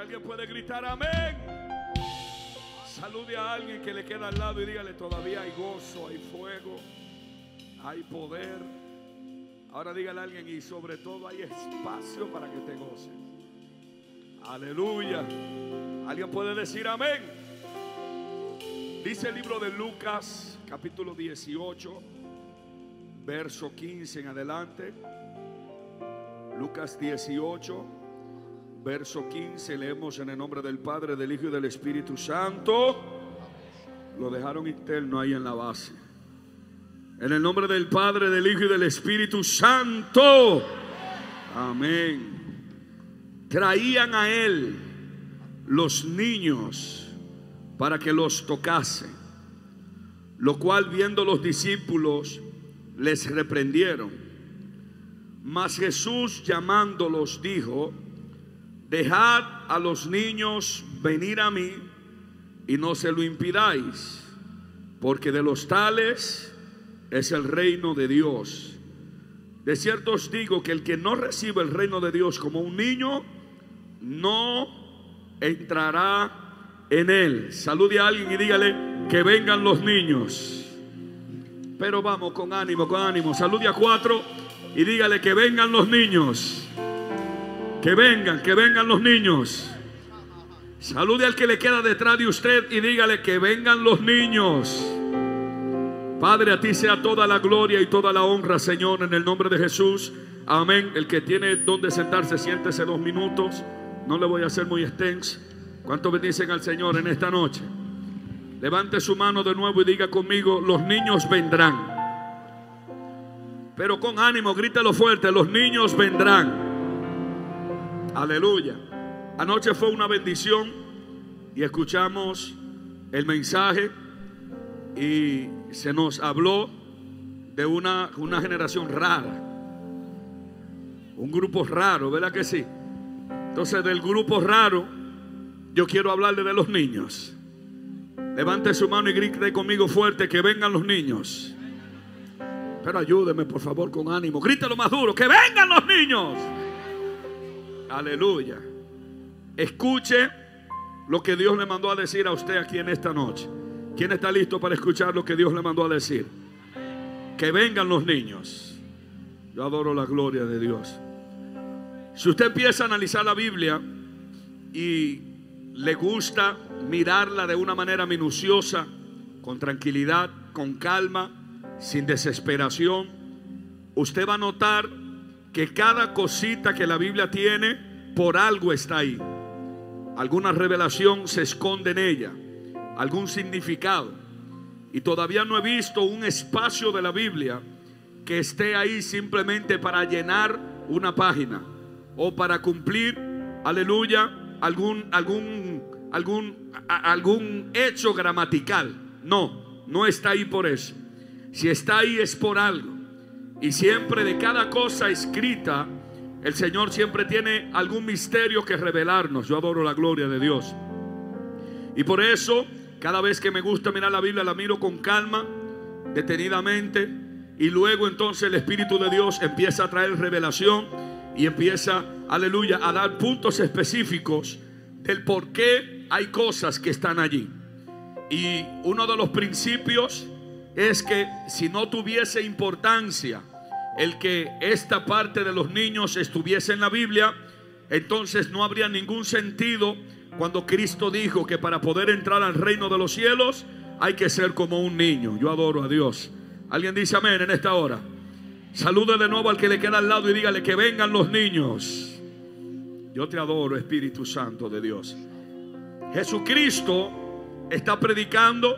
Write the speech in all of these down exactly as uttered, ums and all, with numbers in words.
Alguien puede gritar amén. Salude a alguien que le queda al lado y dígale: todavía hay gozo, hay fuego, hay poder. Ahora dígale a alguien: y sobre todo hay espacio para que te goces. Aleluya. Alguien puede decir amén. Dice el libro de Lucas capítulo dieciocho, verso quince en adelante. Lucas dieciocho, verso quince, leemos en el nombre del Padre, del Hijo y del Espíritu Santo. Lo dejaron interno ahí en la base. En el nombre del Padre, del Hijo y del Espíritu Santo. Amén. Traían a él los niños para que los tocasen, lo cual viendo los discípulos les reprendieron. Mas Jesús llamándolos dijo: dejad a los niños venir a mí y no se lo impidáis, porque de los tales es el reino de Dios. De cierto os digo que el que no recibe el reino de Dios como un niño, no entrará en él. Salude a alguien y dígale que vengan los niños. Pero vamos con ánimo, con ánimo. Salude a cuatro y dígale que vengan los niños. Que vengan, que vengan los niños. Salude al que le queda detrás de usted y dígale que vengan los niños. Padre, a ti sea toda la gloria y toda la honra, Señor, en el nombre de Jesús. Amén. El que tiene donde sentarse, siéntese dos minutos. No le voy a hacer muy extenso. ¿Cuántos bendicen al Señor en esta noche? Levante su mano de nuevo y diga conmigo: los niños vendrán. Pero con ánimo, grítelo fuerte: los niños vendrán. Aleluya. Anoche fue una bendición y escuchamos el mensaje y se nos habló de una, una generación rara, un grupo raro, ¿verdad que sí? Entonces, del grupo raro yo quiero hablarle de los niños. Levante su mano y grite conmigo fuerte: que vengan los niños. Pero ayúdeme por favor con ánimo, grítelo más duro: que vengan los niños. Aleluya. Escuche lo que Dios le mandó a decir a usted aquí en esta noche. ¿Quién está listo para escuchar lo que Dios le mandó a decir? Que vengan los niños. Yo adoro la gloria de Dios. Si usted empieza a analizar la Biblia y le gusta mirarla de una manera minuciosa, con tranquilidad, con calma, sin desesperación, usted va a notar que cada cosita que la Biblia tiene, por algo está ahí. Alguna revelación se esconde en ella, algún significado. Y todavía no he visto un espacio de la Biblia que esté ahí simplemente para llenar una página o para cumplir, aleluya, algún, algún, algún, a, algún hecho gramatical. No, no está ahí por eso. Si está ahí es por algo. Y siempre de cada cosa escrita, el Señor siempre tiene algún misterio que revelarnos. Yo adoro la gloria de Dios. Y por eso, cada vez que me gusta mirar la Biblia, la miro con calma, detenidamente. Y luego entonces el Espíritu de Dios empieza a traer revelación y empieza, aleluya, a dar puntos específicos del por qué hay cosas que están allí. Y uno de los principios es que si no tuviese importancia el que esta parte de los niños estuviese en la Biblia, entonces no habría ningún sentido cuando Cristo dijo que para poder entrar al reino de los cielos hay que ser como un niño. Yo adoro a Dios. Alguien dice amén en esta hora. Salude de nuevo al que le queda al lado y dígale que vengan los niños. Yo te adoro, Espíritu Santo de Dios. Jesucristo está predicando,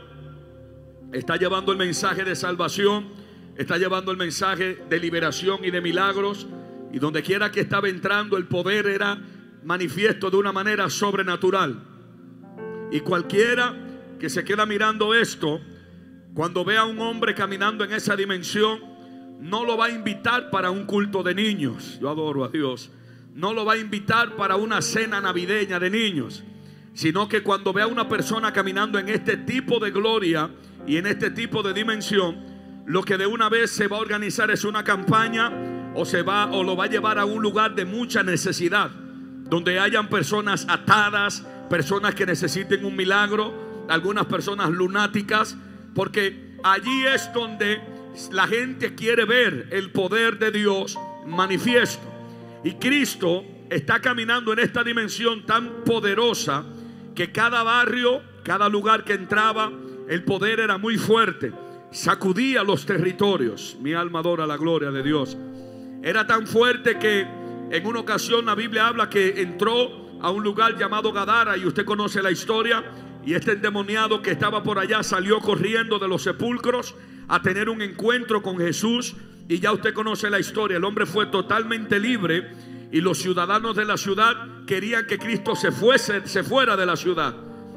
está llevando el mensaje de salvación, está llevando el mensaje de liberación y de milagros. Y donde quiera que estaba entrando, el poder era manifiesto de una manera sobrenatural. Y cualquiera que se queda mirando esto, cuando vea a un hombre caminando en esa dimensión, no lo va a invitar para un culto de niños. Yo adoro a Dios. No lo va a invitar para una cena navideña de niños, sino que cuando vea a una persona caminando en este tipo de gloria y en este tipo de dimensión, lo que de una vez se va a organizar es una campaña o se va o lo va a llevar a un lugar de mucha necesidad, donde hayan personas atadas, personas que necesiten un milagro, algunas personas lunáticas, porque allí es donde la gente quiere ver el poder de Dios manifiesto. Y Cristo está caminando en esta dimensión tan poderosa que cada barrio, cada lugar que entraba, el poder era muy fuerte, sacudía los territorios. Mi alma adora la gloria de Dios. Era tan fuerte que en una ocasión la Biblia habla que entró a un lugar llamado Gadara, y usted conoce la historia, y este endemoniado que estaba por allá salió corriendo de los sepulcros a tener un encuentro con Jesús, y ya usted conoce la historia. El hombre fue totalmente libre, y los ciudadanos de la ciudad querían que Cristo se fuese, se fuera de la ciudad,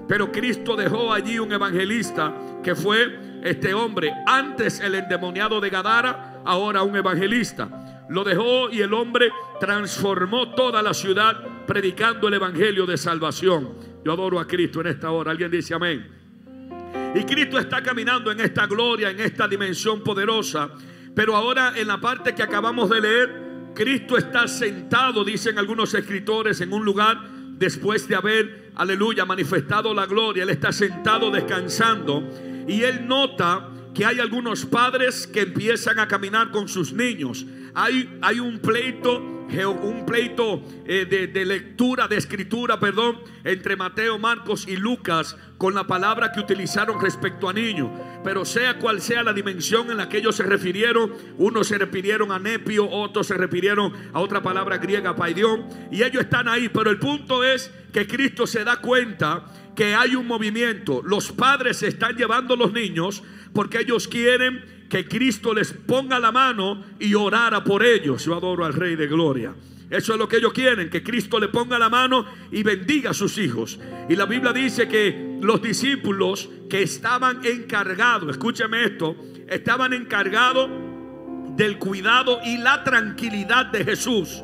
pero Cristo dejó allí un evangelista que fue este hombre, antes el endemoniado de Gadara, ahora un evangelista. Lo dejó y el hombre transformó toda la ciudad predicando el evangelio de salvación. Yo adoro a Cristo en esta hora. Alguien dice amén. Y Cristo está caminando en esta gloria, en esta dimensión poderosa. Pero ahora, en la parte que acabamos de leer, Cristo está sentado, dicen algunos escritores, en un lugar después de haber, aleluya, manifestado la gloria. Él está sentado descansando, y él nota que hay algunos padres que empiezan a caminar con sus niños. Hay, hay un pleito, un pleito eh, de, de lectura, de escritura, perdón, entre Mateo, Marcos y Lucas con la palabra que utilizaron respecto a niños. Pero sea cual sea la dimensión en la que ellos se refirieron, unos se refirieron a nepio, otros se refirieron a otra palabra griega, paidión, y ellos están ahí. Pero el punto es que Cristo se da cuenta que hay un movimiento. Los padres se están llevando a los niños porque ellos quieren que Cristo les ponga la mano y orara por ellos. Yo adoro al Rey de Gloria. Eso es lo que ellos quieren, que Cristo le ponga la mano y bendiga a sus hijos. Y la Biblia dice que los discípulos que estaban encargados, escúcheme esto, estaban encargados del cuidado y la tranquilidad de Jesús.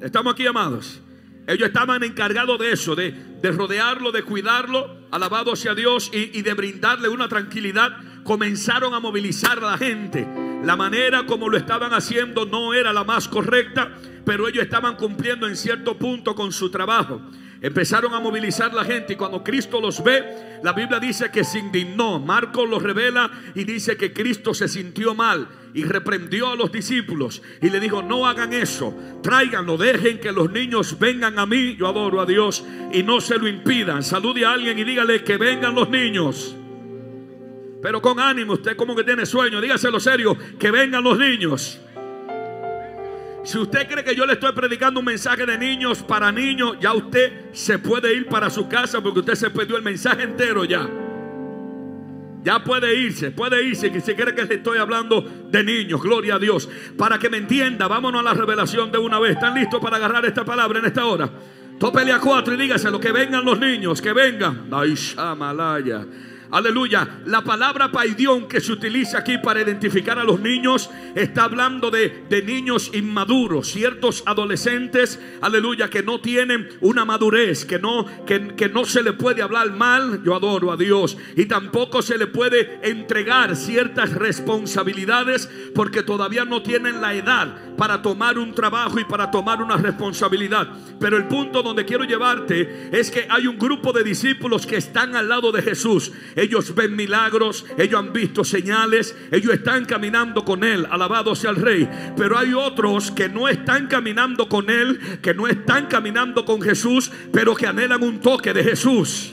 Estamos aquí, amados. Ellos estaban encargados de eso, de, de rodearlo, de cuidarlo, alabado sea Dios, y, y de brindarle una tranquilidad. Comenzaron a movilizar a la gente. La manera como lo estaban haciendo no era la más correcta, pero ellos estaban cumpliendo en cierto punto con su trabajo. Empezaron a movilizar la gente, y cuando Cristo los ve, la Biblia dice que se indignó. Marcos los revela y dice que Cristo se sintió mal y reprendió a los discípulos y le dijo: no hagan eso, tráiganlo, dejen que los niños vengan a mí. Yo adoro a Dios. Y no se lo impidan. Salude a alguien y dígale que vengan los niños. Pero con ánimo, usted como que tiene sueño, dígaselo serio, que vengan los niños. Si usted cree que yo le estoy predicando un mensaje de niños para niños, ya usted se puede ir para su casa, porque usted se perdió el mensaje entero ya. Ya puede irse, puede irse, que si cree que le estoy hablando de niños, gloria a Dios. Para que me entienda, vámonos a la revelación de una vez. ¿Están listos para agarrar esta palabra en esta hora? Tópele a cuatro y dígaselo, que vengan los niños, que vengan. Ay, shamalaya. Aleluya. La palabra paidión que se utiliza aquí para identificar a los niños está hablando de, de niños inmaduros, ciertos adolescentes, aleluya, que no tienen una madurez, que no, que, que no se le puede hablar mal. Yo adoro a Dios. Y tampoco se le puede entregar ciertas responsabilidades, porque todavía no tienen la edad para tomar un trabajo y para tomar una responsabilidad. Pero el punto donde quiero llevarte es que hay un grupo de discípulos que están al lado de Jesús. Ellos ven milagros, ellos han visto señales, ellos están caminando con él, alabado sea el Rey. Pero hay otros que no están caminando con él, que no están caminando con Jesús, pero que anhelan un toque de Jesús.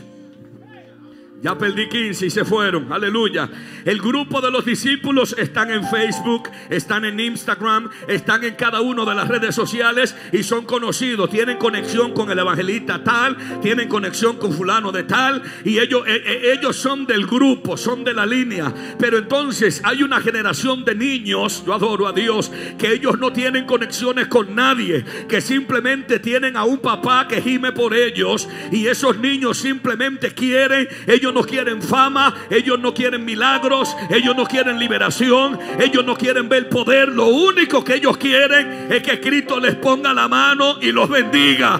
Ya perdí quince y se fueron, aleluya. El grupo de los discípulos están en Facebook, están en Instagram, están en cada una de las redes sociales y son conocidos. Tienen conexión con el evangelista tal, tienen conexión con fulano de tal, y ellos, eh, ellos son del grupo, son de la línea. Pero entonces hay una generación de niños, yo adoro a Dios, que ellos no tienen conexiones con nadie, que simplemente tienen a un papá que gime por ellos, y esos niños simplemente quieren, ellos no quieren fama, ellos no quieren milagros, ellos no quieren liberación, ellos no quieren ver poder. Lo único que ellos quieren es que Cristo les ponga la mano y los bendiga.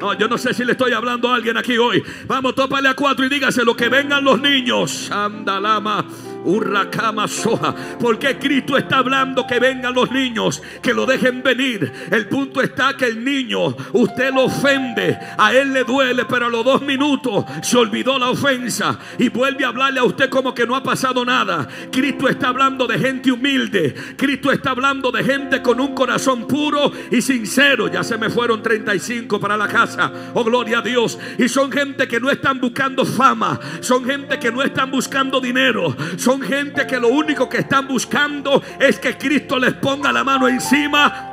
No, yo no sé si le estoy hablando a alguien aquí hoy. Vamos, tópale a cuatro y dígaselo, que vengan los niños. Andalama. Urracama soja. Porque Cristo está hablando que vengan los niños, que lo dejen venir. El punto está que el niño, usted lo ofende, a él le duele, pero a los dos minutos se olvidó la ofensa y vuelve a hablarle a usted como que no ha pasado nada. Cristo está hablando de gente humilde. Cristo está hablando de gente con un corazón puro y sincero. Ya se me fueron treinta y cinco para la casa. Oh, gloria a Dios. Y son gente que no están buscando fama, son gente que no están buscando dinero, son gente que lo único que están buscando es que Cristo les ponga la mano encima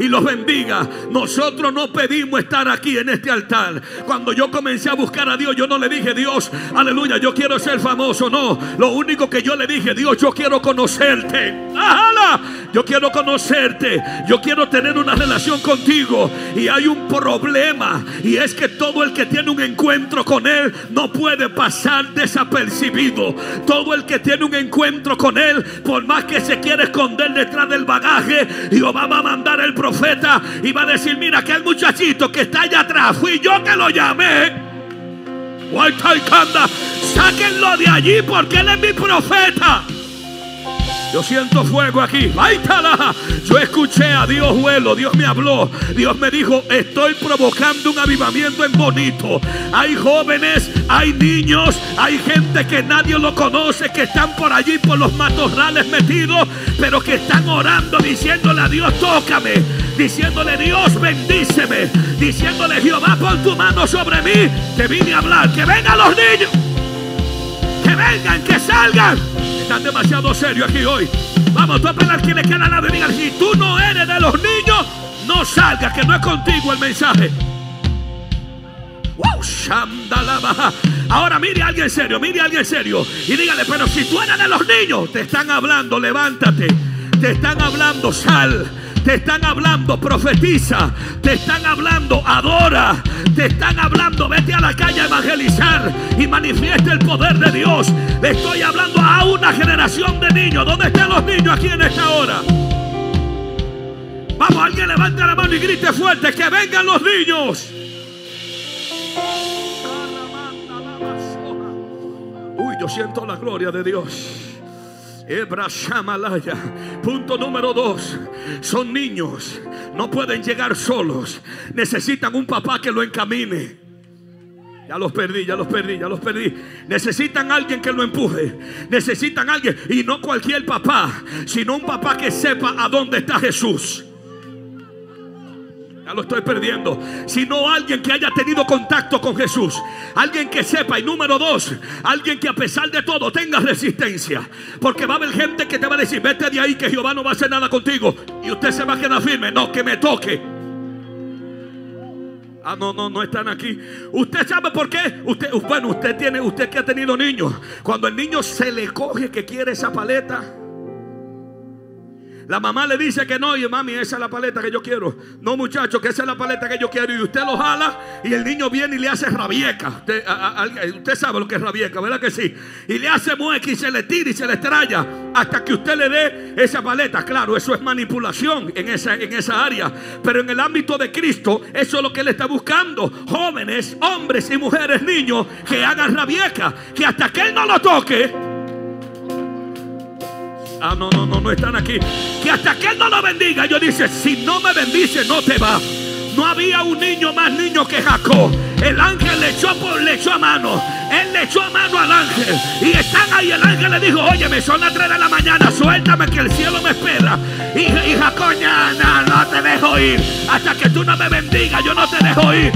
y los bendiga. Nosotros no pedimos estar aquí en este altar. Cuando yo comencé a buscar a Dios, yo no le dije: Dios, aleluya, yo quiero ser famoso. No, lo único que yo le dije: Dios, yo quiero conocerte. ¡Ajala! Yo quiero conocerte, yo quiero tener una relación contigo. Y hay un problema, y es que todo el que tiene un encuentro con Él no puede pasar desapercibido. Todo el que tiene un encuentro con Él, por más que se quiera esconder detrás del bagaje, Dios va a mandar el profeta y va a decir: mira, aquel muchachito que está allá atrás, fui yo que lo llamé. Sáquenlo de allí porque él es mi profeta. Yo siento fuego aquí. Yo escuché a Dios, vuelo. Dios me habló. Dios me dijo: estoy provocando un avivamiento en Bonito. Hay jóvenes, hay niños, hay gente que nadie lo conoce, que están por allí por los matorrales metidos, pero que están orando, diciéndole a Dios: tócame, diciéndole: Dios, bendíceme, diciéndole: Jehová, pon tu mano sobre mí. Te vine a hablar. Que vengan los niños, que vengan, que salgan. Están demasiado serios aquí hoy. Vamos, tú a pelar quien le queda la venida. Si tú no eres de los niños, no salgas, que no es contigo el mensaje. ¡Wow! Ahora mire a alguien serio, mire a alguien serio y dígale: pero si tú eres de los niños, te están hablando, levántate. Te están hablando, sal. Te están hablando, profetiza. Te están hablando, adora. Te están hablando, vete a la calle a evangelizar y manifiesta el poder de Dios. Le estoy hablando a una generación de niños. ¿Dónde están los niños aquí en esta hora? Vamos, alguien levanta la mano y grite fuerte: que vengan los niños. Uy, yo siento la gloria de Dios. Punto número dos: son niños, no pueden llegar solos, necesitan un papá que lo encamine. Ya los perdí, ya los perdí, ya los perdí. Necesitan alguien que lo empuje. Necesitan alguien, y no cualquier papá, sino un papá que sepa a dónde está Jesús. Ya lo estoy perdiendo. Sino alguien que haya tenido contacto con Jesús, alguien que sepa. Y número dos, alguien que a pesar de todo tenga resistencia, porque va a haber gente que te va a decir: vete de ahí, que Jehová no va a hacer nada contigo. Y usted se va a quedar firme: no, que me toque. Ah, no, no, no están aquí. ¿Usted sabe por qué? Usted, bueno, usted tiene, usted que ha tenido niños, cuando el niño se le coge que quiere esa paleta, la mamá le dice que no. Y mami, esa es la paleta que yo quiero. No, muchacho, que esa es la paleta que yo quiero. Y usted lo jala y el niño viene y le hace rabieca. Usted, a, a, usted sabe lo que es rabieca, ¿verdad que sí? Y le hace mueca y se le tira y se le estralla hasta que usted le dé esa paleta. Claro, eso es manipulación en esa, en esa área. Pero en el ámbito de Cristo, eso es lo que Él está buscando. Jóvenes, hombres y mujeres, niños, que hagan rabieca, que hasta que Él no lo toque. Ah, no, no, no, no están aquí. Que hasta que Él no lo bendiga. Yo dice: si no me bendice, no te va. No había un niño más niño que Jacob. El ángel le echó, por, le echó a mano. Él le echó a mano al ángel. Y están ahí. El ángel le dijo: óyeme, son las tres de la mañana. Suéltame, que el cielo me espera. Y, y Jacob: no, no te dejo ir. Hasta que tú no me bendigas, yo no te dejo ir.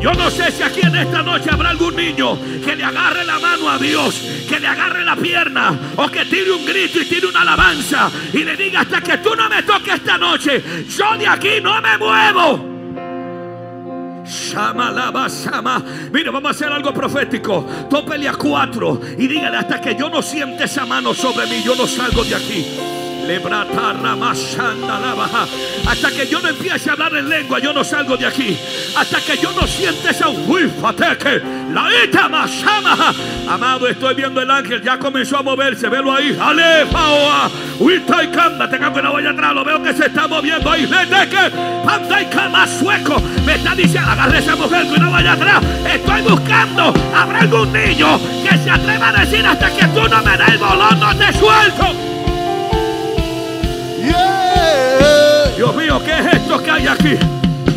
Yo no sé si aquí en esta noche habrá algún niño que le agarre la mano a Dios, que le agarre la pierna, o que tire un grito y tire una alabanza y le diga: hasta que tú no me toques esta noche, yo de aquí no me muevo. Shama lava shama. Mire, vamos a hacer algo profético. Tópele a cuatro y dígale: hasta que yo no siente esa mano sobre mí, yo no salgo de aquí. Hasta que yo no empiece a hablar en lengua, yo no salgo de aquí. Hasta que yo no siente esa uifateque, la eta masama. Amado, estoy viendo el ángel, ya comenzó a moverse, velo ahí. Alefaoa, uita y canda, tengo que no vaya atrás, lo veo que se está moviendo ahí. Leteque, panda y cama sueco. Me está diciendo, agarre esa mujer que no vaya atrás. Estoy buscando, habrá algún niño que se atreva a decir hasta que tú no me des el bolón, no te suelto. Yeah. Dios mío, ¿qué es esto que hay aquí?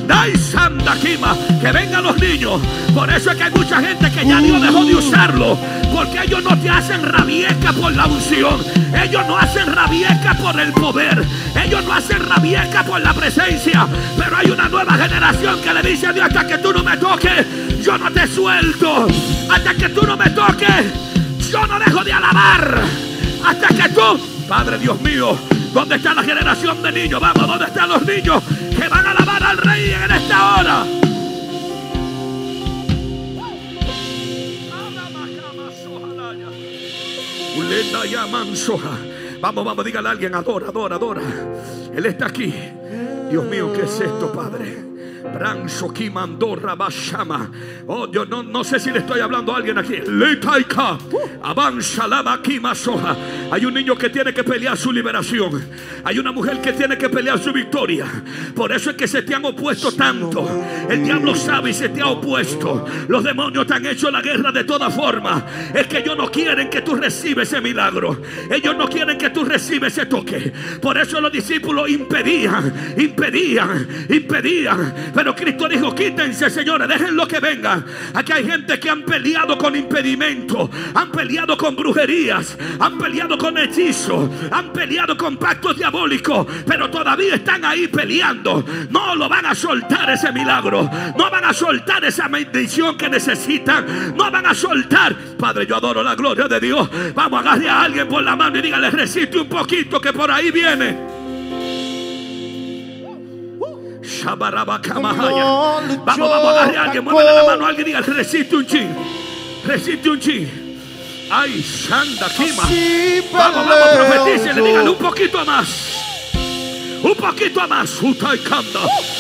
¡Dai Santa Kima! Que vengan los niños. Por eso es que hay mucha gente que ya Dios dejó de usarlo, porque ellos no te hacen rabieca por la unción, ellos no hacen rabieca por el poder, ellos no hacen rabieca por la presencia. Pero hay una nueva generación que le dice a Dios, hasta que tú no me toques, yo no te suelto. Hasta que tú no me toques, yo no dejo de alabar. Hasta que tú, Padre Dios mío, ¿dónde está la generación de niños? Vamos, ¿dónde están los niños que van a alabar al Rey en esta hora? Vamos, vamos, dígale a alguien, adora, adora, adora. Él está aquí. Dios mío, ¿qué es esto, Padre? Oh Dios, no, no sé si le estoy hablando a alguien aquí. Hay un niño que tiene que pelear su liberación. Hay una mujer que tiene que pelear su victoria. Por eso es que se te han opuesto tanto. El diablo sabe y se te ha opuesto. Los demonios te han hecho la guerra de toda forma. Es que ellos no quieren que tú recibes ese milagro. Ellos no quieren que tú recibes ese toque. Por eso los discípulos impedían, impedían, impedían. Pero Cristo dijo, quítense, señores, déjenlo que vengan. Aquí hay gente que han peleado con impedimento, han peleado con brujerías, han peleado con hechizos, han peleado con pactos diabólicos, pero todavía están ahí peleando. No lo van a soltar ese milagro, no van a soltar esa bendición que necesitan, no van a soltar. Padre, yo adoro la gloria de Dios. Vamos, agarre a alguien por la mano y dígale, resiste un poquito que por ahí viene. Vamos, vamos, agarre a alguien, muévele la mano a alguien, diga, resiste un chin, resiste un chin. Ay, Santa Kima. Vamos, vamos, profetícele, dígale un poquito más. Un poquito más, uta y canta.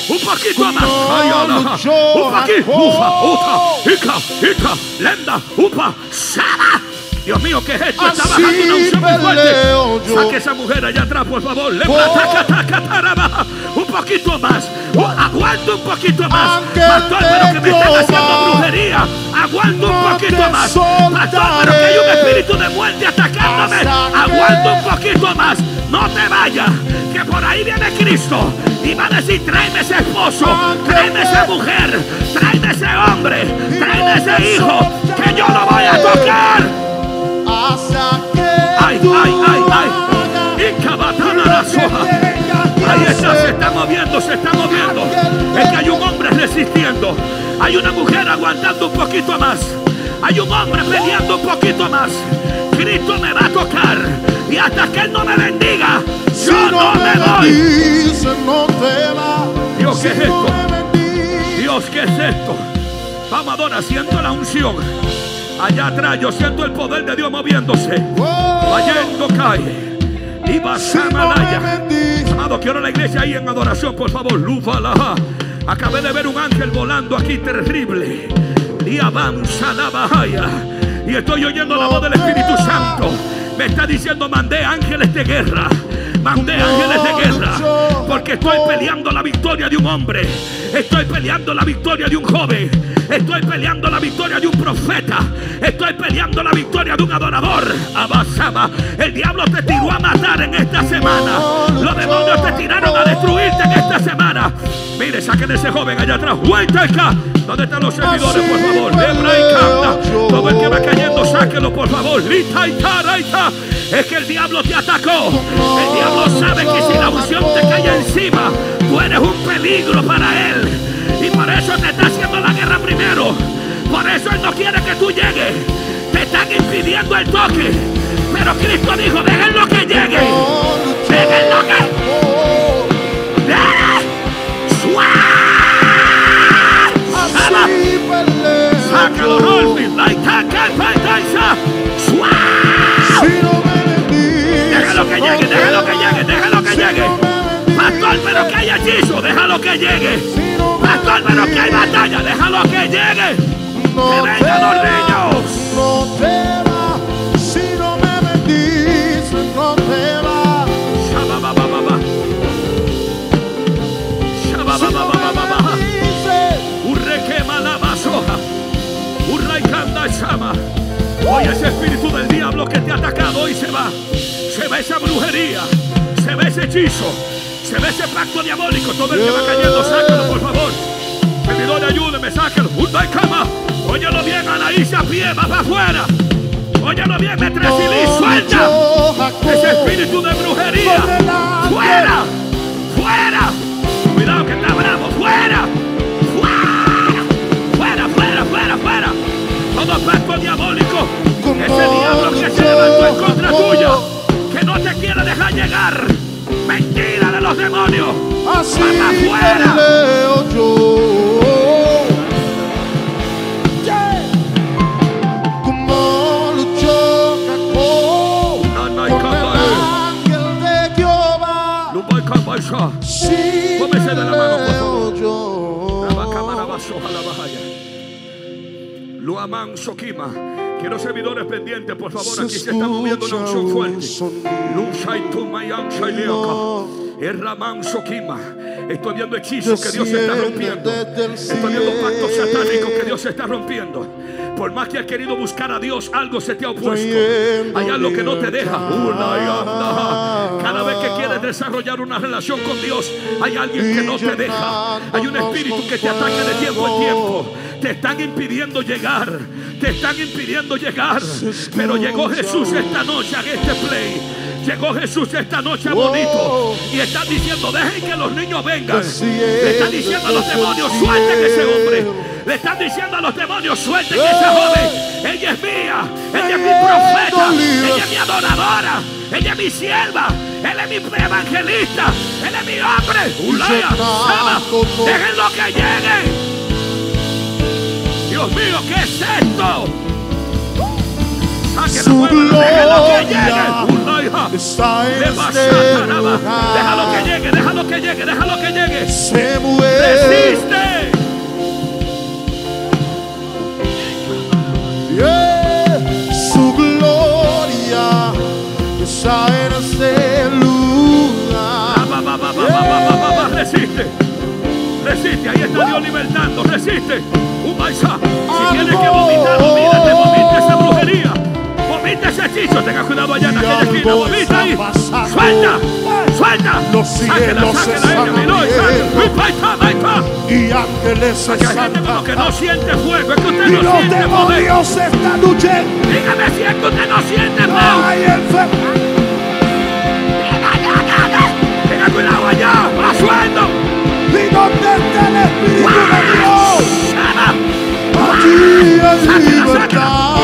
Un poquito más, ayala. Un poquito, ufa, uta, ica, ica, lenda, upa, sala. Dios mío, ¿qué es esto? Está bajando una unción muy fuerte. Saque esa mujer allá atrás, por favor. Le plataca, taca, taraba. Un poquito más. Oh, aguanta un poquito más. Pastor, pero que me están haciendo brujería. Aguanta un poquito más. Pastor, pero que hay un espíritu de muerte atacándome. Aguanta un poquito más. No te vayas, que por ahí viene Cristo. Y va a decir, tráeme ese esposo, tráeme esa mujer, tráeme ese hombre, tráeme ese hijo, que yo lo voy a tocar. Ay, ay, ay, ay. Ahí está, se está moviendo, se está moviendo. Es que hay un hombre resistiendo. Hay una mujer aguantando un poquito más. Hay un hombre peleando un poquito más. Cristo me va a tocar. Y hasta que Él no me bendiga, yo no me doy. Dios, ¿qué es esto? Dios, ¿qué es esto? Vamos, adora, siento la unción. Allá atrás yo siento el poder de Dios moviéndose. Vayendo cae. Y Basamalaya. Amado, quiero la iglesia ahí en adoración, por favor. Lúvala. Acabé de ver un ángel volando aquí terrible. Y avanza la bahía. Y estoy oyendo la voz del Espíritu Santo. Me está diciendo, mandé ángeles de guerra. Mandé ángeles de guerra. Porque estoy peleando la victoria de un hombre. Estoy peleando la victoria de un joven. Estoy peleando la victoria de un profeta. Estoy peleando la victoria de un adorador. Abasaba. El diablo te tiró a matar en esta semana. Los demonios te tiraron a destruirte en esta semana. Mire, saquen ese joven allá atrás. ¿Dónde están los servidores, por favor? Todo el que va cayendo, sáquenlo, por favor. Es que el diablo te atacó. El diablo sabe que si la unción te cae encima, tú eres un peligro para él. Y por eso te está haciendo la guerra primero. Por eso él no quiere que tú llegues. Te están impidiendo el toque. Pero Cristo dijo, déjenlo que llegue. Déjenlo que llegue. Sácalo, Rolfin. Déjalo que llegue, déjalo que llegue. Pastor, pero que hay hechizo, déjalo que llegue. Pastor, pero que hay batalla, déjalo que llegue. Que vengan los niños. No te va, si no me bendices, no te va. Shabababababa. Shabababababa. Urre quema la basoja. Urra y canta llama. Oye, ese espíritu del diablo que te ha atacado y se va. Se va esa brujería, se ve ese hechizo, se ve ese pacto diabólico. Todo el que va cayendo, sácalo, por favor. Servidor, ayúdeme, sácalo. Junto en cama. Óyelo bien, Anaís, a pie, va para afuera. Óyelo bien, Metresilí, suelta ese espíritu de brujería. ¡Fuera! ¡Fuera! Cuidado que está bravo. ¡Fuera! ¡Fuera! ¡Fuera, fuera, fuera, fuera! Todo pacto diabólico. Ese diablo que se levantó en contra tuya, que no te quiere dejar llegar. Mentira de los demonios. Así afuera. Leo yo. Yeah. Como luchó Jacob con el ángel de Jehová. Sí, cómese de la mano, por favor. La vaca marabaso a la bajaya. Lo aman Sokima. Quiero servidores pendientes, por favor. Aquí se está moviendo una unción fuerte. Estoy viendo hechizos que Dios está rompiendo. Estoy viendo pactos satánicos que Dios está rompiendo. Por más que has querido buscar a Dios, algo se te ha opuesto. Hay algo que no te deja. Cada vez que quieres desarrollar una relación con Dios, hay alguien que no te deja. Hay un espíritu que te ataca de tiempo en tiempo. Te están impidiendo llegar. Te están impidiendo llegar. Pero llegó Jesús esta noche a este play. Llegó Jesús esta noche a Bonito. Y está diciendo, dejen que los niños vengan. Le están diciendo a los demonios, suelten a ese hombre. Le están diciendo a los demonios, suelten a esa joven. Ella es mía. Ella es mi profeta. Ella es mi adoradora. Ella es mi sierva. Él es mi evangelista. Él es mi hombre. Ulaya, Sama. Déjenlo que lleguen. Dios mío, ¿qué es esto? Saque la mueva, déjalo que llegue. Una hija, le pasa, déjalo que llegue, déjalo que llegue, déjalo que llegue. Se mueve. Resiste. Yeah. Su gloria está en este lugar. Va, va, va, va, va, va, va, resiste. Resiste, ahí está Dios libertando. Resiste. Umaysa. Si tienes que vomitar, vomítate, vomita esa brujería. Vomita ese hechizo. Tenga cuidado allá en aquella esquina. Vomita ahí. Suelta. Suelta. Sáquela, sáquela. Y ángeles están como que no siente fuego. Es que usted no siente poder. Y los demonios están huyendo. Dígame si es que usted no siente poder. Tenga cuidado allá. Va suelto. ¿Y dónde está el Espíritu de Dios? Aquí es libertad. Los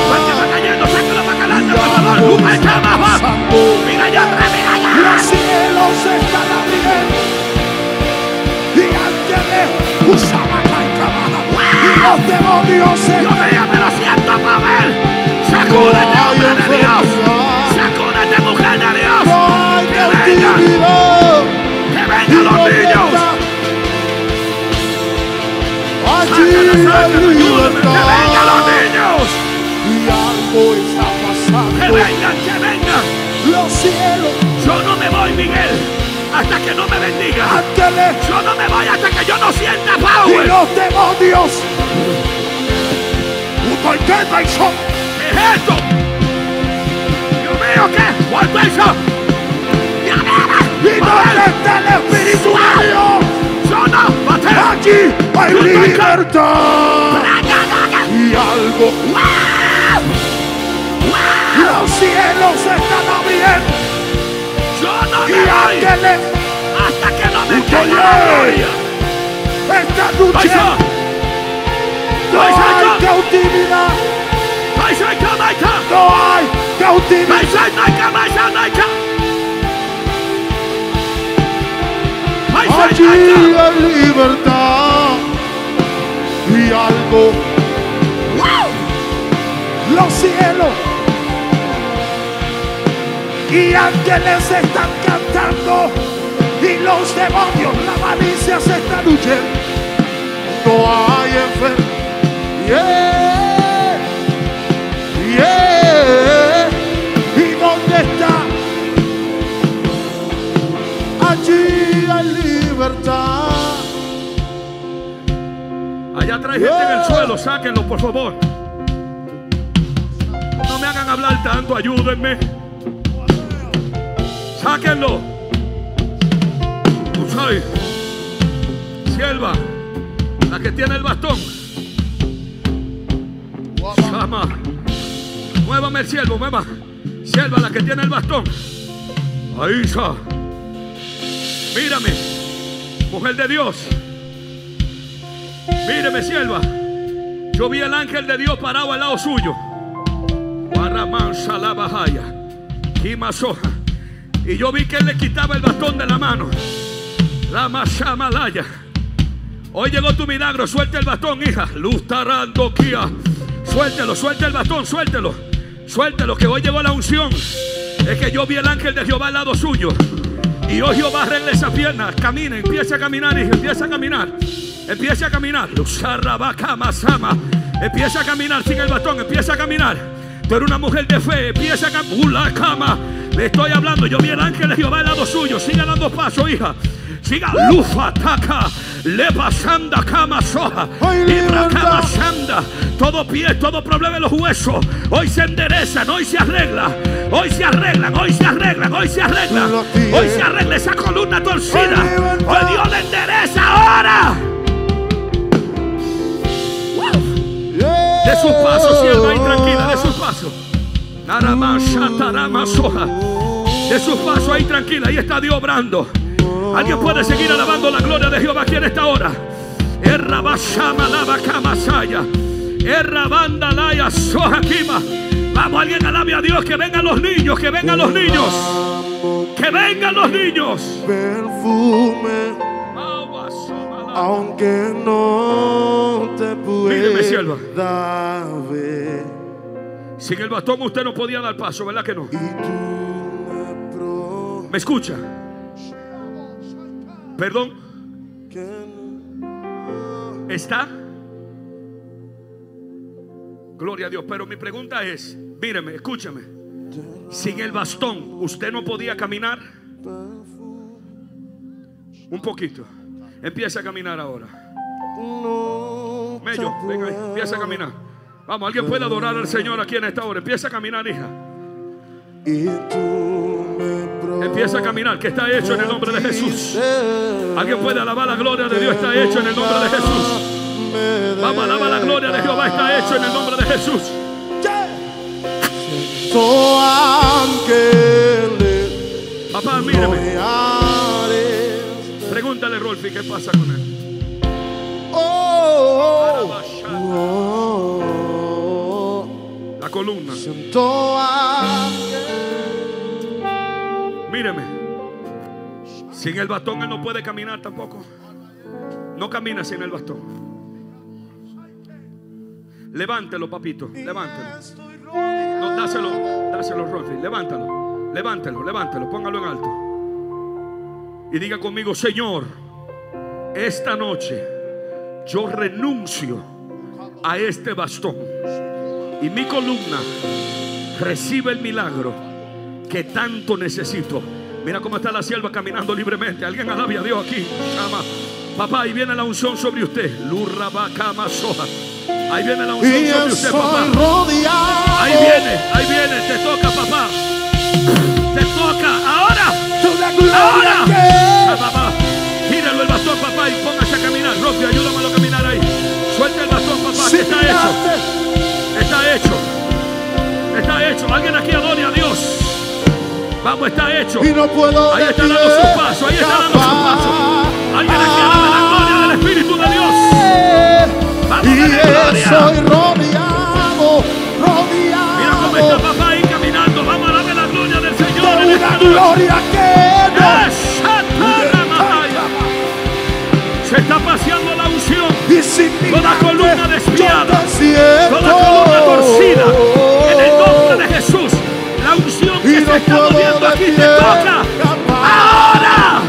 cielos están abriendo. Y ángeles usan la cancamada. Y los demonios se... Yo me lo siento, Pavel. Sacúdete, hombre de Dios. Sacúdete, mujer de Dios. Que vengan. Que vengan los niños. ¡Que vengan los niños! Y algo está pasando. ¡Que vengan, que vengan! ¡Los cielos! Yo no me voy, Miguel, hasta que no me bendiga. Ángeles. Yo no me voy hasta que yo no sienta power. ¡Y los demonios! ¿Qué es esto? ¡Dios mío, qué! ¡Vuelve eso! ¡Y dónde está el Espíritu de Dios! Aquí hay libertad y algo. Los cielos están abriendo. Yo no me voy hasta que no me caiga la gloria. Esta noche no hay cautividad. No hay cautividad. Allí hay libertad y algo. ¡Wow! Los cielos y ángeles están cantando. y los demonios, la malicia se está huyendo. No hay enfermedad. Yeah, yeah. ¿Y dónde está? Allí hay libertad. Allá trae gente yeah. en el suelo, sáquenlo por favor. No me hagan hablar tanto, ayúdenme. Sáquenlo. Usai, sierva, la que tiene el bastón. Sama. Muévame el siervo, mueva. Sierva, la que tiene el bastón. Ahí está. Mírame, mujer de Dios. Míreme, sierva. Yo vi al ángel de Dios parado al lado suyo. Y yo vi que él le quitaba el bastón de la mano. Lama shamalaya. Hoy llegó tu milagro. Suelta el bastón, hija. Luz tarando kia. Suéltelo, suelta el bastón, suéltelo. Suéltelo, que hoy llegó la unción. Es que yo vi el ángel de Jehová al lado suyo. Y hoy Jehová arregle esa pierna. Camina, empieza a caminar, hija, empieza a caminar. Empieza a caminar. Empieza a caminar sin el bastón, empieza a caminar. Tú eres una mujer de fe, empieza a caminar. Le estoy hablando, yo vi el ángel de Jehová al lado suyo. Siga dando paso, hija. Siga, lufa, taca, leva, sanda, cama, soja, libra, cama, sanda. Todo pie, todo problema en los huesos. Hoy se enderezan, hoy se arregla. Hoy se arreglan, hoy se arreglan, hoy se arreglan. Hoy se arregla esa columna torcida. Hoy Dios le endereza ahora. De sus pasos, sierva, y tranquila, de sus pasos. De sus pasos, ahí tranquila, ahí está Dios obrando. Alguien puede seguir alabando la gloria de Jehová aquí en esta hora. Vamos, alguien alabe a Dios. Que vengan los niños, que vengan los niños, que vengan los niños. Perfume, aunque no te pueda ver. Sin el bastón usted no podía dar paso, ¿verdad que no? ¿Me escucha? Perdón. ¿Está? Gloria a Dios. Pero mi pregunta es, míreme, escúchame. Sin el bastón, ¿usted no podía caminar? Un poquito. Empieza a caminar ahora. Mello, venga ahí. Empieza a caminar. Vamos, alguien puede adorar al Señor aquí en esta hora. Empieza a caminar, hija. Y tú me... Empieza a caminar, que está hecho en el nombre de Jesús. Alguien puede alabar la gloria de Dios, está hecho en el nombre de Jesús. Vamos, alabar la gloria de Jehová, está hecho en el nombre de Jesús. Yeah. Papá, míreme. Pregúntale a Rolfi qué pasa con él. La columna. Míreme, sin el bastón él no puede caminar tampoco. No camina sin el bastón. Levántelo, papito, levántelo. No, dáselo, dáselo, Rolfi. Levántalo, levántelo, levántelo. Póngalo en alto. Y diga conmigo, Señor, esta noche yo renuncio a este bastón. Y mi columna recibe el milagro que tanto necesito. Mira cómo está la sierva caminando libremente. Alguien alabe a Dios aquí. Ama. Papá, ahí viene la unción sobre usted. Ahí viene la unción y sobre usted, papá. Ahí viene, ahí viene. Te toca, papá. Te toca. Ahora. Ahora. Ah, papá. Tíralo el bastón, papá, y póngase a caminar. Rocky, ayúdame a caminar ahí. Suelta el bastón, papá, que está hecho. Está hecho. Está hecho. Alguien aquí adore a Dios. Vamos, está hecho. Y no puedo. Ahí está dando su paso. Ahí está dando su paso. Alguien aquí alabe la gloria del Espíritu de Dios. Vamos, y soy rodeado, rodeado. Mira cómo está papá ahí caminando. Vamos a darle la gloria del Señor. De una gloria que no. Se está paseando la unción. Y sin toda columna desviada, toda columna torcida. En el nombre de Jesús. La unción que se está moviendo aquí te toca ahora.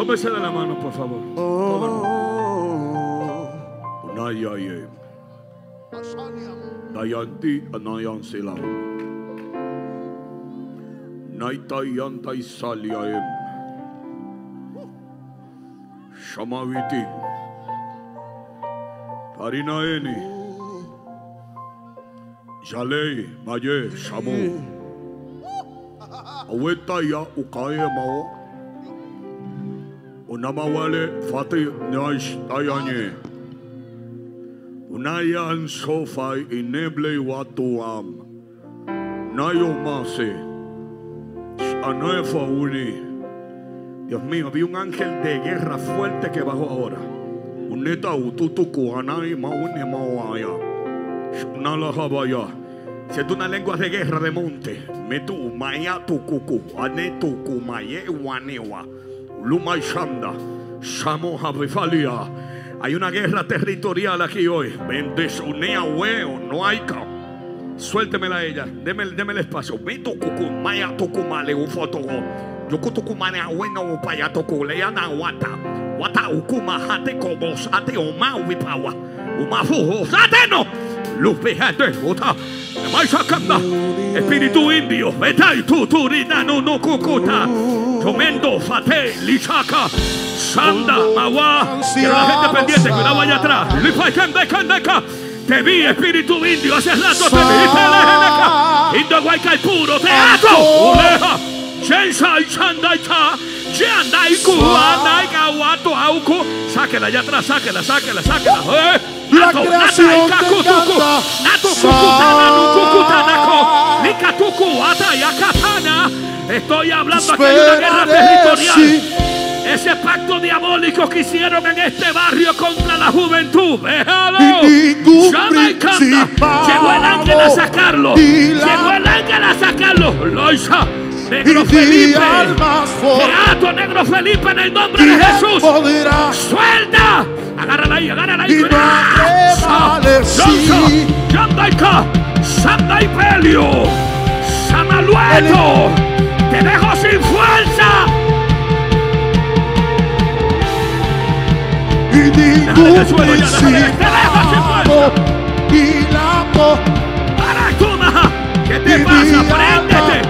Tómese de la mano, por favor. Unayayem. Dayanti anayan silam. Naitayantay saliayem. Shamaviti. Parinaeni. Jalei maye shamu. Awetaya ukaye mao. Unamawale fati nyash tayanye. Unayan sofai ineble watuam. Nayomase. Anoefa uni. Dios mío, vi un ángel de guerra fuerte que bajó ahora. Uneta ututu kuhanai mauni mawaya. Shunala habaya. Siento una lengua de guerra de monte. Metu maya tu kuku. Anetu kumaye wanewa. Lumay Shanda, Shamo Habifalia. Hay una guerra territorial aquí hoy. Bendeshunea huevo, no hay ca. Suéltemela a ella, deme, deme el espacio. Vito Cucumaya Tucumale, un fotógrafo. Yokutucumane, bueno, un payatoco, leana, guata. Guata, ucuma, jate cobos, ate, uma, ubipawa. Umafujo, jate no. Lupe, jate, guata. Espíritu indio, betai tu turina no no cucuta, tomendo fate lichaca, sanda mawa, que la gente pendiente que la vaya atrás, lipai kende kende te vi espíritu indio, hace rato te vi telejeneca, indo guayca y puro teatro, uleja, chensa y chanda y cha, chanda y cuana y gawato auco, sáquela allá atrás, sáquela, sáquela, sáquela, eh. La creación te canta. Estoy hablando aquí de una guerra territorial. Ese pacto diabólico que hicieron en este barrio contra la juventud. Déjalo. Llama y canta. Llegó el ángel a sacarlo. Llegó el ángel a sacarlo. Loisa. Negro Felipe, Beato Negro Felipe en el nombre de Jesús. Suelta, agárrala ahí, agárrala ahí. Yandaika, Sandaipelio, Samalueto, te dejo sin fuerza. Y ningún principado, y la voz. Para tú, ¿qué te pasa? Préndete.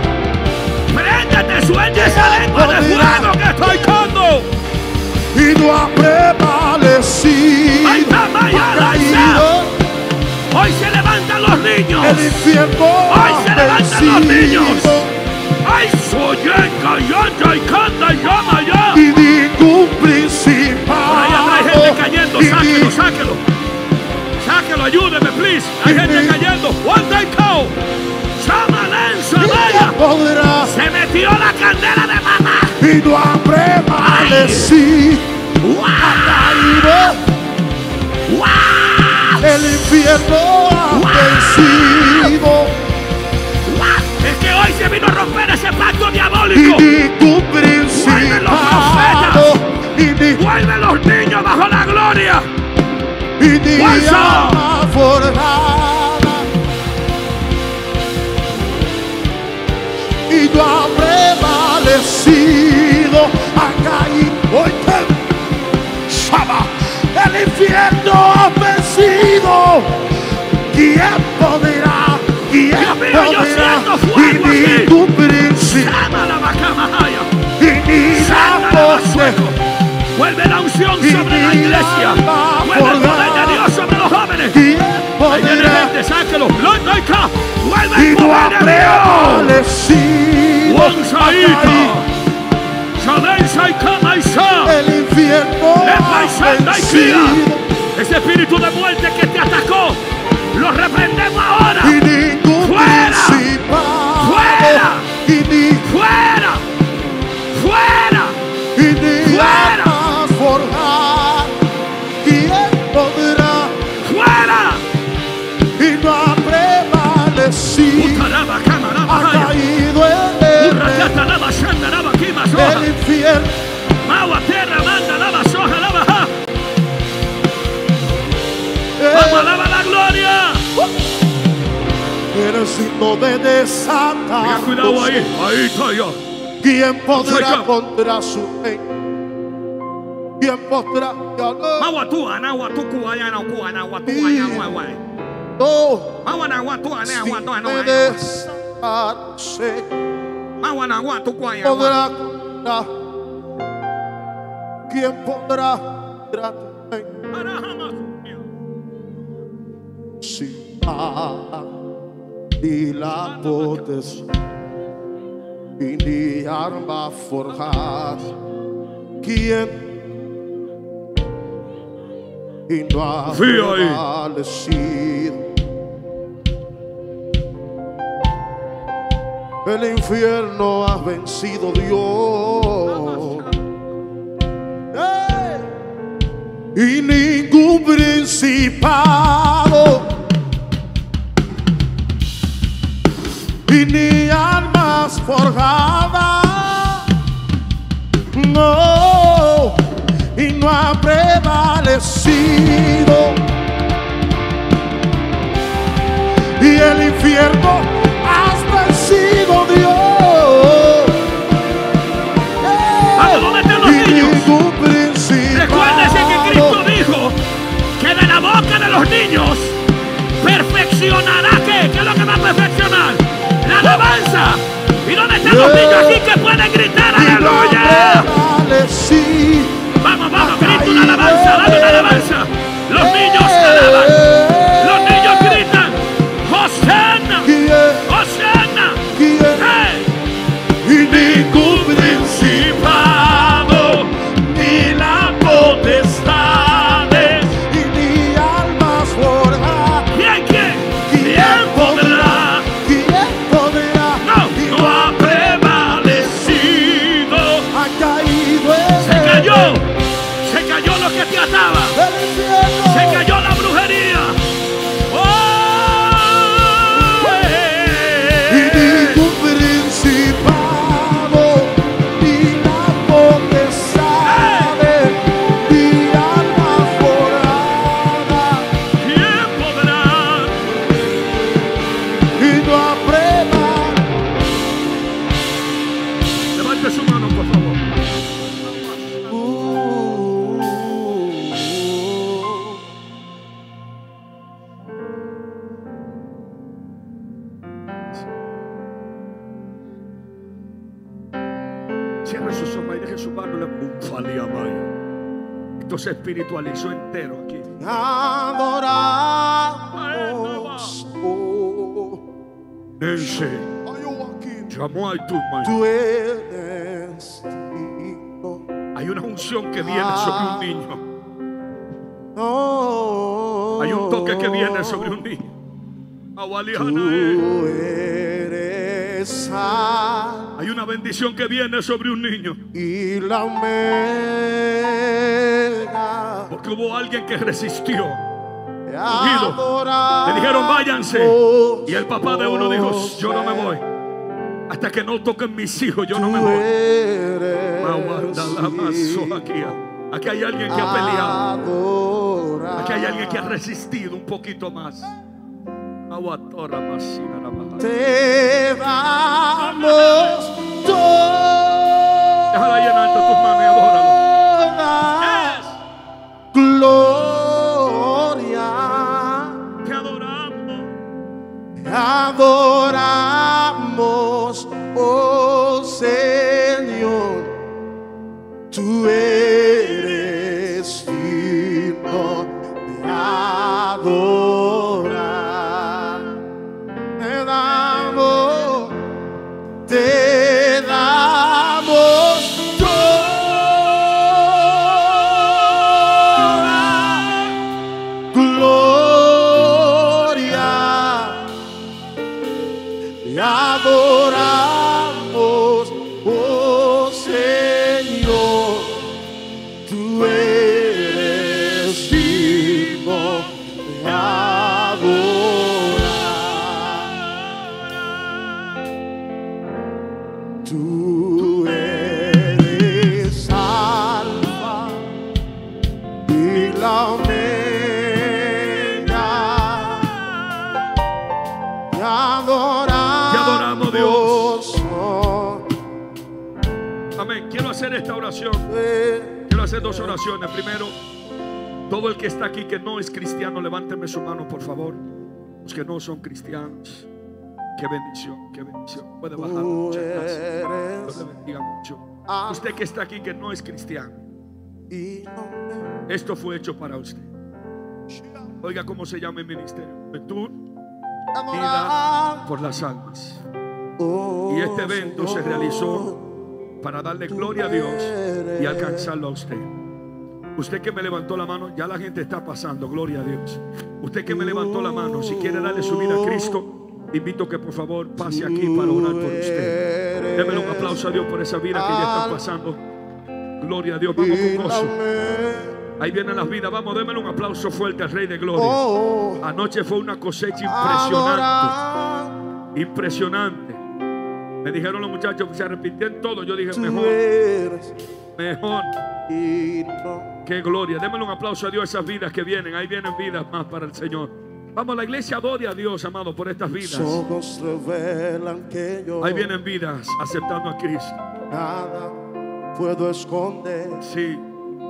Préndete, suelte esa lengua de fuego que estoy cando. Y no ha prevalecido. Ahí está, Mayala, ahí está. Hoy se levantan los niños. El infierno hoy se levantan los niños. Ay, soy cayendo y canta y llama ya. Y ningún principado. Ahí hay gente cayendo, sáquelo, sáquelo. Sáquelo, ayúdeme, please. Hay gente cayendo. One day cow. Chama lanza, vaya. Se metió la candela de mamá. Y no ha prevalecido. Ha caído. ¡Wow! El infierno ha vencido. ¡Wow! Es que hoy se vino a romper ese pacto diabólico. Y ningún principado. Vuelven los niños bajo la gloria. Y ni alma forjada. Y no ha prevalecido. Ha caído el infierno ha vencido. ¿Quién podrá? ¿Quién podrá? Y ni tu príncipe y ni la voz. Vuelve la unción sobre la iglesia. Vuelve el poder de Dios sobre los jóvenes. Ahí viene gente, sáquelo. Vuelve el poder de Dios. El infierno ha ese espíritu de muerte que te atacó lo reprendemos ahora. Y ningún fuera, fuera, y ni fuera, fuera, y ni fuera, forjar, y podrá fuera, y no ha prevalecido. Ha caído el el infierno, agua, tierra, manda, lava, soja, lava, ja. Vamos, lava la gloria. Eres signo de desatar. Tenga cuidado ahí, ahí está ya. ¿Quién podrá contra su fe? ¿Quién podrá tratarme? Si nada ni la potestad y ni arma forjada, ¿quién? Y no ha prevalecido. El infierno ha vencido, Dios. ¡Hey! Y ningún principado y ni armas forjadas, no, y no ha prevalecido. Y el infierno has vencido, Dios. Hey, ¿dónde están los niños? Recuérdese que Cristo dijo que de la boca de los niños perfeccionará. ¿Qué? ¿Qué es lo que va a perfeccionar? La alabanza. ¿Y dónde están los niños aquí que pueden gritar aleluya? Vamos, vamos, grita una alabanza, dame una alabanza. Los niños alaban, los niños gritan, Hosanna, Hosanna. Hey. Y ningún principado, ni la potestad, y ni almas forjadas. ¿Quién, quién? ¿Quién podrá? ¿Quién podrá? No, no ha prevalecido. Ha caído el... Se cayó. Que te ataba, se cayó la brujería. ¡Oh! Y ningún principado, ni la potestad, ni alma forada, ¿quién podrá? Y no aprueba. Levante su mano, por favor. Esto se espiritualizó entero aquí. Adoramos. Nense. Llamó a tu mano. Hay una unción que viene sobre un niño. Hay un toque que viene sobre un niño. Tú eres. Hay una bendición que viene sobre un niño. Y la omega. Porque hubo alguien que resistió. Ungido. Le dijeron váyanse. Y el papá de uno dijo, yo no me voy. Hasta que no toquen mis hijos, yo no me voy. Aquí, aquí hay alguien que ha peleado. Aquí hay alguien que ha resistido un poquito más. Te damos toda. Déjala llenar entre tus manos y adóralo. Gloria. Te adoramos. Te adoramos, oh Señor. Tú eres digno de adorar. Te damos toda gloria, te adoramos, oh Señor, tú eres vivo, te adoramos. Tú eres alfa y la omega. Te adoramos, Dios. Amén. Quiero hacer esta oración. Quiero Quiero hacer dos oraciones. Primero, todo el que está aquí que no es cristiano, levánteme su mano, por favor. Los que no son cristianos. Qué bendición, qué bendición. Puede bajar. Muchas gracias. Dios le bendiga mucho. Usted que está aquí que no es cristiano, esto fue hecho para usted. Oiga cómo se llama el ministerio: Juventud Unida por las Almas. Y este evento se realizó para darle gloria a Dios y alcanzarlo a usted. Usted que me levantó la mano, ya la gente está pasando, gloria a Dios. Usted que me levantó la mano, si quiere darle su vida a Cristo, invito que por favor pase aquí para orar por usted. Démele un aplauso a Dios por esa vida que ya está pasando, gloria a Dios. Vamos con gozo. Ahí vienen las vidas, vamos, démele un aplauso fuerte al Rey de Gloria. Anoche fue una cosecha impresionante, impresionante. Me dijeron los muchachos que se arrepentían todo. Yo dije, mejor, mejor. Qué gloria. Démosle un aplauso a Dios a esas vidas que vienen. Ahí vienen vidas más para el Señor. Vamos, la iglesia adore a Dios, amado, por estas vidas. Ahí vienen vidas aceptando a Cristo. Nada puedo esconder. Sí.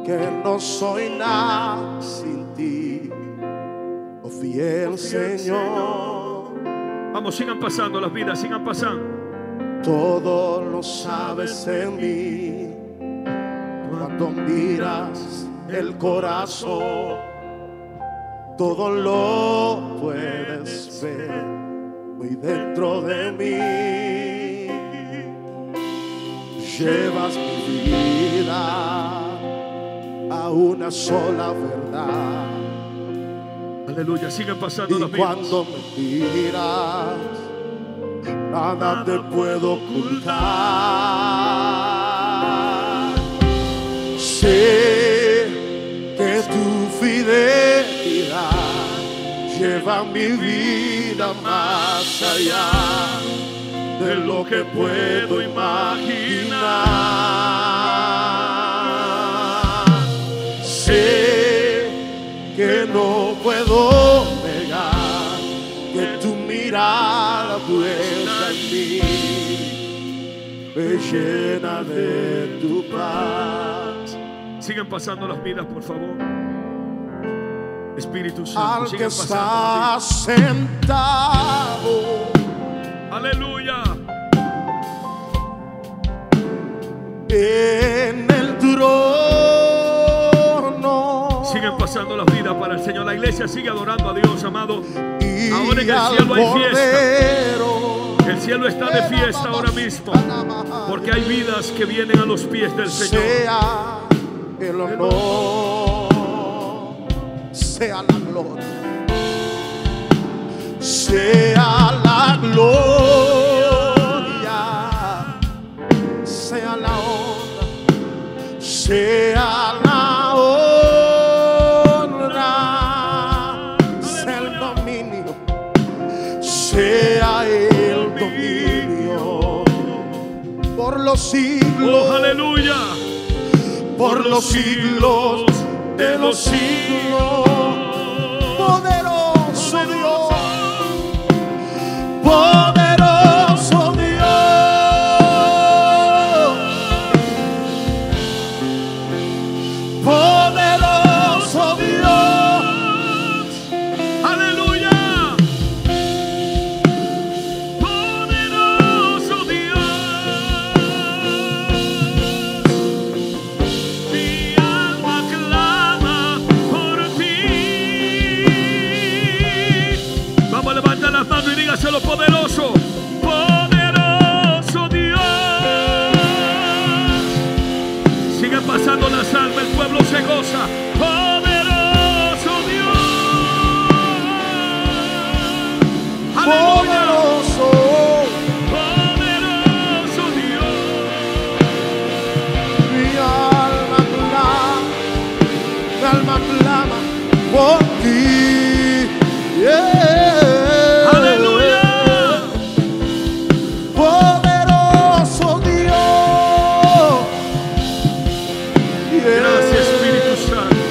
Que no soy nada sin ti. Oh fiel Señor. Vamos, sigan pasando las vidas, sigan pasando. Todo lo sabes en mí, cuando miras el corazón, todo lo puedes ver muy dentro de mí. Llevas mi vida a una sola verdad. Aleluya, sigue pasando los mismos. Y cuando me miras, nada te puedo ocultar. Sé que tu fidelidad lleva mi vida más allá de lo que puedo imaginar. Sé que no puedo negar que tu mirada puede me llena de tu paz. Sigan pasando las vidas, por favor. Espíritu Santo, al que está sentado. Aleluya. En el trono. Sigan pasando las vidas para el Señor. La iglesia sigue adorando a Dios, amado. Ahora en el cielo hay fiesta. El cielo está de fiesta ahora mismo, porque hay vidas que vienen a los pies del Señor. Sea el honor, sea la gloria, sea la gloria, sea la honra, sea la siglos, oh, aleluya, por, por los siglos, siglos de los siglos, poderoso, poderoso Dios, poderoso Dios, poderoso Dios, aleluya. Dígaselo, poderoso, poderoso Dios. Sigue pasando la salva, el pueblo se goza. Poderoso Dios. Aleluya. Poderoso, poderoso Dios. Mi alma clama, mi alma clama por ti. Yeah. Gracias, Espíritu Santo.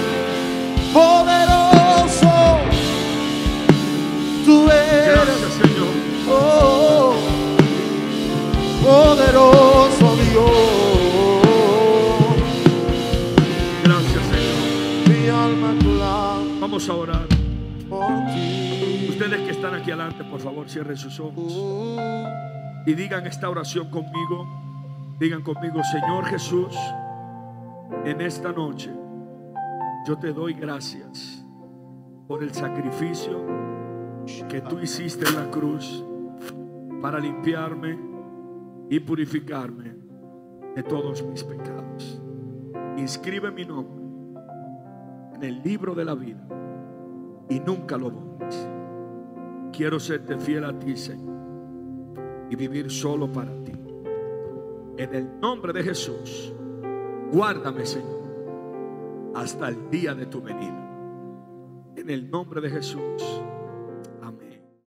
adelante, por favor, cierren sus ojos y digan esta oración conmigo. Digan conmigo: Señor Jesús, en esta noche yo te doy gracias por el sacrificio que tú hiciste en la cruz para limpiarme y purificarme de todos mis pecados. Inscribe mi nombre en el libro de la vida y nunca lo borres. Quiero serte fiel a ti, Señor, y vivir solo para ti. En el nombre de Jesús, guárdame, Señor, hasta el día de tu venida. En el nombre de Jesús.